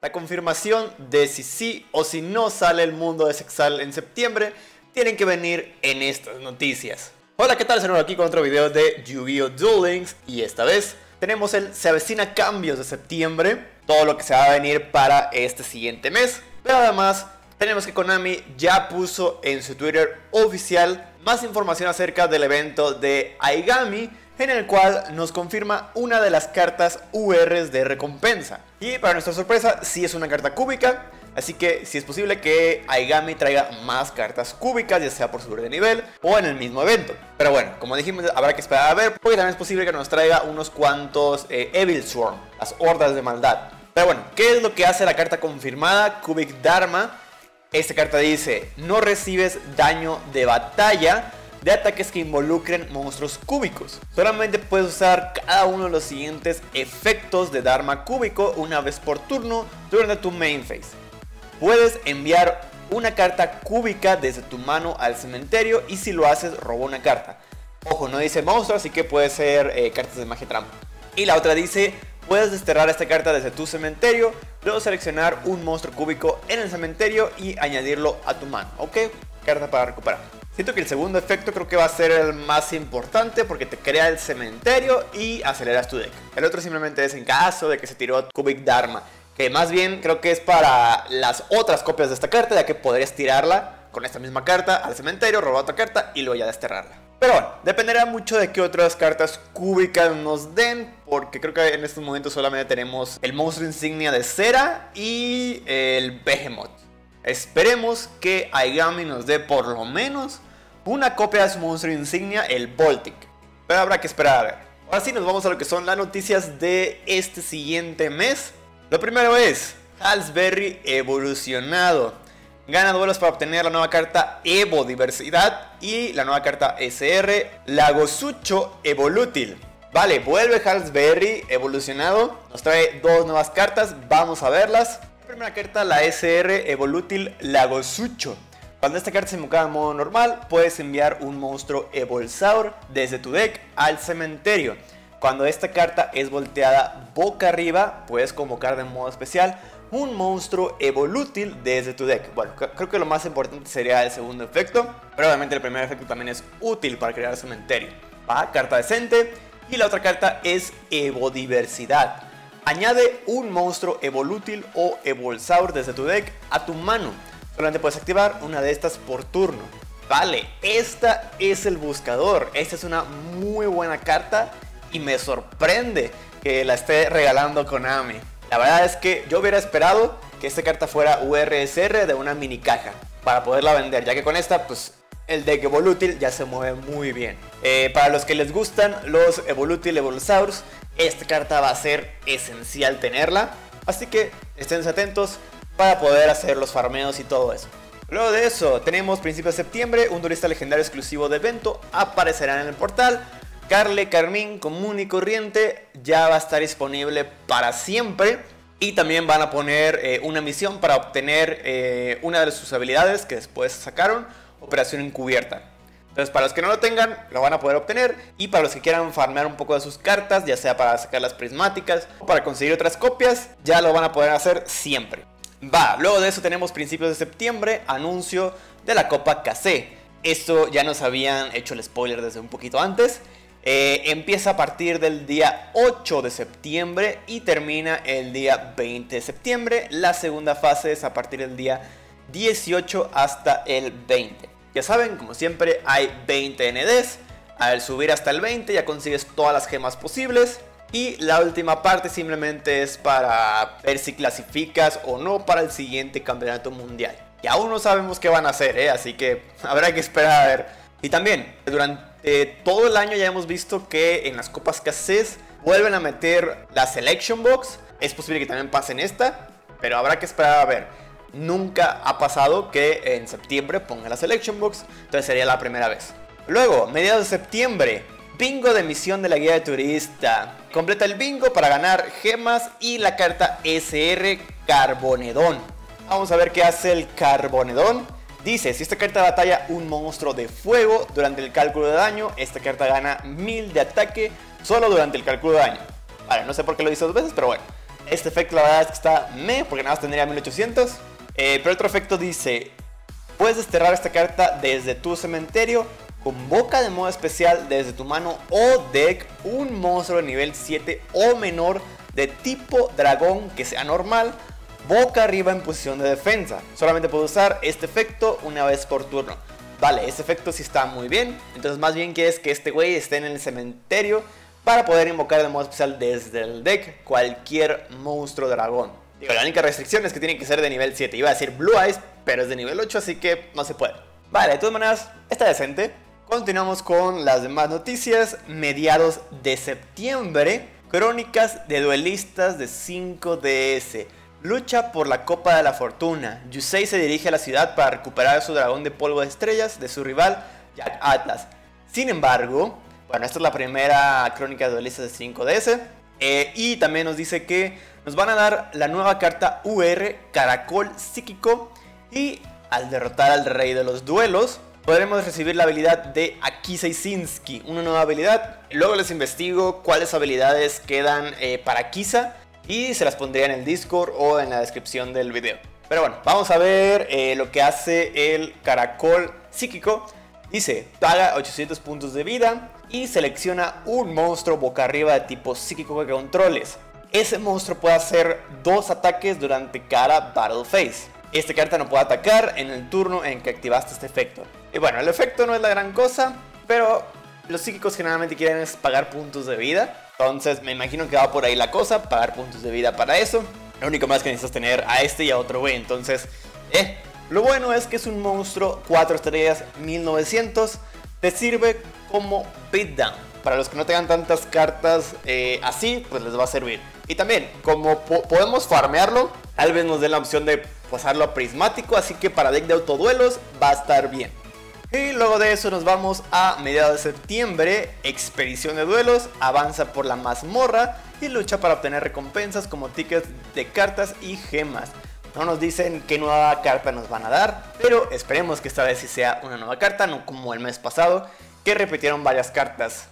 La confirmación de si sí o si no sale el mundo de Zexal en septiembre tienen que venir en estas noticias. Hola, ¿qué tal? Estamos aquí con otro video de Yu-Gi-Oh! Duel Links y esta vez tenemos el se avecina cambios de septiembre, todo lo que se va a venir para este siguiente mes. Pero además tenemos que Konami ya puso en su Twitter oficial más información acerca del evento de Aigami, en el cual nos confirma una de las cartas URs de recompensa. Y para nuestra sorpresa, sí es una carta cúbica, así que sí es posible que Aigami traiga más cartas cúbicas, ya sea por subir de nivel o en el mismo evento. Pero bueno, como dijimos, habrá que esperar a ver, porque también es posible que nos traiga unos cuantos Evil Swarm, las hordas de maldad. Pero bueno, ¿qué es lo que hace la carta confirmada? Cubic Dharma. Esta carta dice: no recibes daño de batalla de ataques que involucren monstruos cúbicos. Solamente puedes usar cada uno de los siguientes efectos de Dharma cúbico una vez por turno durante tu main phase. Puedes enviar una carta cúbica desde tu mano al cementerio y si lo haces roba una carta. Ojo, no dice monstruo, así que puede ser cartas de magia trampa. Y la otra dice: puedes desterrar esta carta desde tu cementerio, luego seleccionar un monstruo cúbico en el cementerio y añadirlo a tu mano. Ok, carta para recuperar. Siento que el segundo efecto creo que va a ser el más importante porque te crea el cementerio y aceleras tu deck. El otro simplemente es en caso de que se tiró Cubic Dharma, que más bien creo que es para las otras copias de esta carta, ya que podrías tirarla con esta misma carta al cementerio, robar otra carta y luego ya desterrarla. Pero bueno, dependerá mucho de qué otras cartas cúbicas nos den, porque creo que en estos momentos solamente tenemos el monstruo insignia de cera y el behemoth. Esperemos que Aigami nos dé por lo menos una copia de su monstruo insignia, el Voltic. Pero habrá que esperar a ver. Ahora sí, nos vamos a lo que son las noticias de este siguiente mes. Lo primero es Halsberry evolucionado. Gana duelos para obtener la nueva carta Evodiversidad y la nueva carta SR Lagosucho Evolútil. Vale, vuelve Halsberry evolucionado. Nos trae dos nuevas cartas, vamos a verlas. La primera carta, la SR Evolútil Lagosucho. Cuando esta carta se invoca en modo normal, puedes enviar un monstruo Evolsaur desde tu deck al cementerio. Cuando esta carta es volteada boca arriba, puedes convocar de modo especial un monstruo Evolútil desde tu deck. Bueno, creo que lo más importante sería el segundo efecto, pero obviamente el primer efecto también es útil para crear el cementerio. Va, carta decente. Y la otra carta es Evodiversidad. Añade un monstruo Evolútil o Evolsaur desde tu deck a tu mano. Solamente puedes activar una de estas por turno. Vale, esta es el buscador. Esta es una muy buena carta y me sorprende que la esté regalando Konami. La verdad es que yo hubiera esperado que esta carta fuera URSR de una mini caja para poderla vender, ya que con esta pues el deck Evolútil ya se mueve muy bien. Para los que les gustan los Evolútil Evolsaurs, esta carta va a ser esencial tenerla, así que estén atentos para poder hacer los farmeos y todo eso. Luego de eso, tenemos principio de septiembre, un duelista legendario exclusivo de evento aparecerá en el portal. Carly, Carmín, común y corriente, ya va a estar disponible para siempre. Y también van a poner una misión para obtener una de sus habilidades que después sacaron, operación encubierta. Entonces, para los que no lo tengan, lo van a poder obtener. Y para los que quieran farmear un poco de sus cartas, ya sea para sacar las prismáticas o para conseguir otras copias, ya lo van a poder hacer siempre. Va, luego de eso tenemos principios de septiembre, anuncio de la Copa KC. Esto ya nos habían hecho el spoiler desde un poquito antes. Empieza a partir del día 8 de septiembre y termina el día 20 de septiembre. La segunda fase es a partir del día 18 hasta el 20. Ya saben, como siempre hay 20 NDs. Al subir hasta el 20 ya consigues todas las gemas posibles. Y la última parte simplemente es para ver si clasificas o no para el siguiente campeonato mundial. Y aún no sabemos qué van a hacer, así que habrá que esperar a ver. Y también, durante todo el año ya hemos visto que en las copas KCs vuelven a meter la Selection Box. Es posible que también pase en esta, pero habrá que esperar a ver. Nunca ha pasado que en septiembre pongan la Selection Box, entonces sería la primera vez. Luego, mediados de septiembre, bingo de misión de la guía de turista. Completa el bingo para ganar gemas y la carta SR Carbonedón. Vamos a ver qué hace el Carbonedón. Dice: si esta carta batalla un monstruo de fuego durante el cálculo de daño, esta carta gana 1000 de ataque solo durante el cálculo de daño. Vale, no sé por qué lo hizo dos veces, pero bueno. Este efecto la verdad es que está meh, porque nada más tendría 1800. Pero otro efecto dice: puedes desterrar esta carta desde tu cementerio. Convoca de modo especial desde tu mano o deck un monstruo de nivel 7 o menor de tipo dragón que sea normal, boca arriba en posición de defensa. Solamente puedes usar este efecto una vez por turno. Vale, este efecto sí está muy bien. Entonces más bien quieres que este güey esté en el cementerio para poder invocar de modo especial desde el deck cualquier monstruo dragón. Digo, la única restricción es que tiene que ser de nivel 7. Iba a decir Blue Eyes, pero es de nivel 8, así que no se puede. Vale, de todas maneras, está decente. Continuamos con las demás noticias. Mediados de septiembre, crónicas de duelistas de 5DS. Lucha por la Copa de la Fortuna. Yusei se dirige a la ciudad para recuperar su dragón de polvo de estrellas de su rival Jack Atlas. Sin embargo, bueno, esta es la primera crónica de duelistas de 5DS. Y también nos dice que nos van a dar la nueva carta UR, Caracol Psíquico. Y al derrotar al rey de los duelos, podremos recibir la habilidad de Akiza Izinski, una nueva habilidad. Luego les investigo cuáles habilidades quedan para Akiza y se las pondría en el Discord o en la descripción del video. Pero bueno, vamos a ver lo que hace el Caracol Psíquico. Dice: paga 800 puntos de vida y selecciona un monstruo boca arriba de tipo psíquico que controles. Ese monstruo puede hacer 2 ataques durante cada Battle Phase. Esta carta no puede atacar en el turno en que activaste este efecto. Y bueno, el efecto no es la gran cosa, pero los psíquicos generalmente quieren es pagar puntos de vida. Entonces me imagino que va por ahí la cosa, pagar puntos de vida para eso. Lo único más que necesitas tener a este y a otro güey, entonces... Lo bueno es que es un monstruo 4 estrellas 1900. Te sirve como beatdown. Para los que no tengan tantas cartas así, pues les va a servir. Y también, como podemos farmearlo, tal vez nos den la opción de pasarlo a prismático, así que para deck de autoduelos va a estar bien. Y luego de eso nos vamos a mediados de septiembre, expedición de duelos, avanza por la mazmorra y lucha para obtener recompensas como tickets de cartas y gemas. No nos dicen qué nueva carta nos van a dar, pero esperemos que esta vez sí sea una nueva carta, no como el mes pasado, que repitieron varias cartas.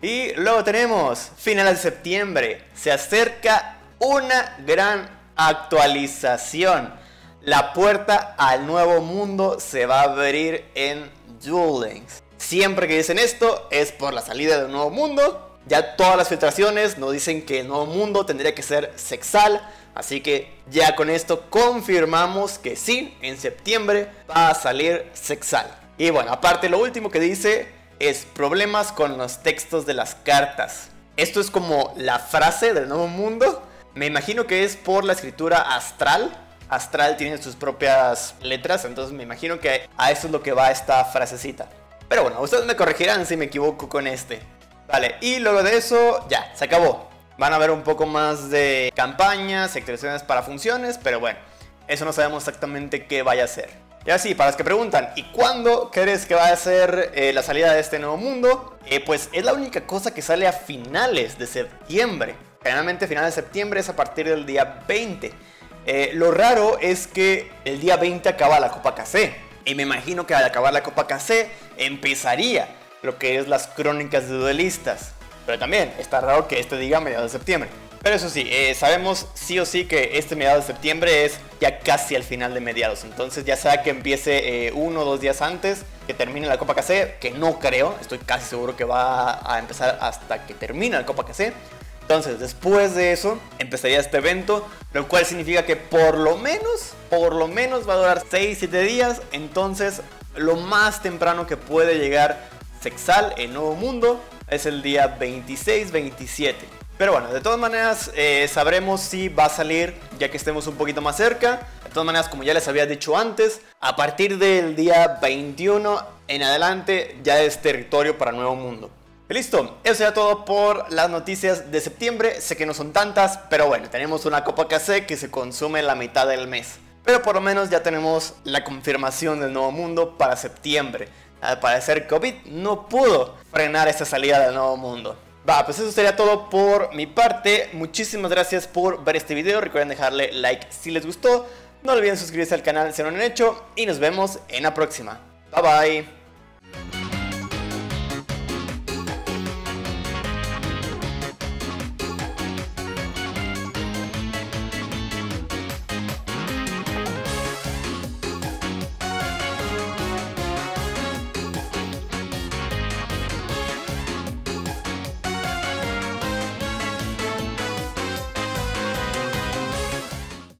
Y luego tenemos finales de septiembre, se acerca una gran actualización. La puerta al nuevo mundo se va a abrir en Duel Links. Siempre que dicen esto es por la salida de un nuevo mundo. Ya todas las filtraciones nos dicen que el nuevo mundo tendría que ser Zexal. Así que ya con esto confirmamos que sí, en septiembre va a salir Zexal. Y bueno, aparte lo último que dice es problemas con los textos de las cartas. Esto es como la frase del nuevo mundo. Me imagino que es por la escritura astral. Astral tiene sus propias letras, entonces me imagino que a eso es lo que va esta frasecita. Pero bueno, ustedes me corregirán si me equivoco con este. Vale, y luego de eso ya, se acabó. Van a ver un poco más de campañas, actualizaciones para funciones, pero bueno, eso no sabemos exactamente qué vaya a ser. Y así, para los que preguntan, ¿y cuándo crees que va a ser la salida de este nuevo mundo? Pues es la única cosa que sale a finales de septiembre. Generalmente finales de septiembre es a partir del día 20. Lo raro es que el día 20 acaba la Copa KC. Y me imagino que al acabar la Copa KC empezaría lo que es las crónicas de duelistas. Pero también está raro que este diga mediados de septiembre. Pero eso sí, sabemos sí o sí que este mediados de septiembre es ya casi al final de mediados. Entonces ya sea que empiece uno o dos días antes que termine la Copa KC, que no creo, estoy casi seguro que va a empezar hasta que termine la Copa KC. Entonces, después de eso, empezaría este evento, lo cual significa que por lo menos va a durar 6-7 días. Entonces, lo más temprano que puede llegar Zexal, el nuevo mundo, es el día 26-27. Pero bueno, de todas maneras, sabremos si va a salir ya que estemos un poquito más cerca. De todas maneras, como ya les había dicho antes, a partir del día 21 en adelante ya es territorio para Nuevo Mundo. Listo, eso será todo por las noticias de septiembre. Sé que no son tantas, pero bueno, tenemos una Copa KC que se consume la mitad del mes. Pero por lo menos ya tenemos la confirmación del nuevo mundo para septiembre. Al parecer COVID no pudo frenar esta salida del nuevo mundo. Va, pues eso sería todo por mi parte. Muchísimas gracias por ver este video. Recuerden dejarle like si les gustó. No olviden suscribirse al canal si no lo han hecho. Y nos vemos en la próxima. Bye bye.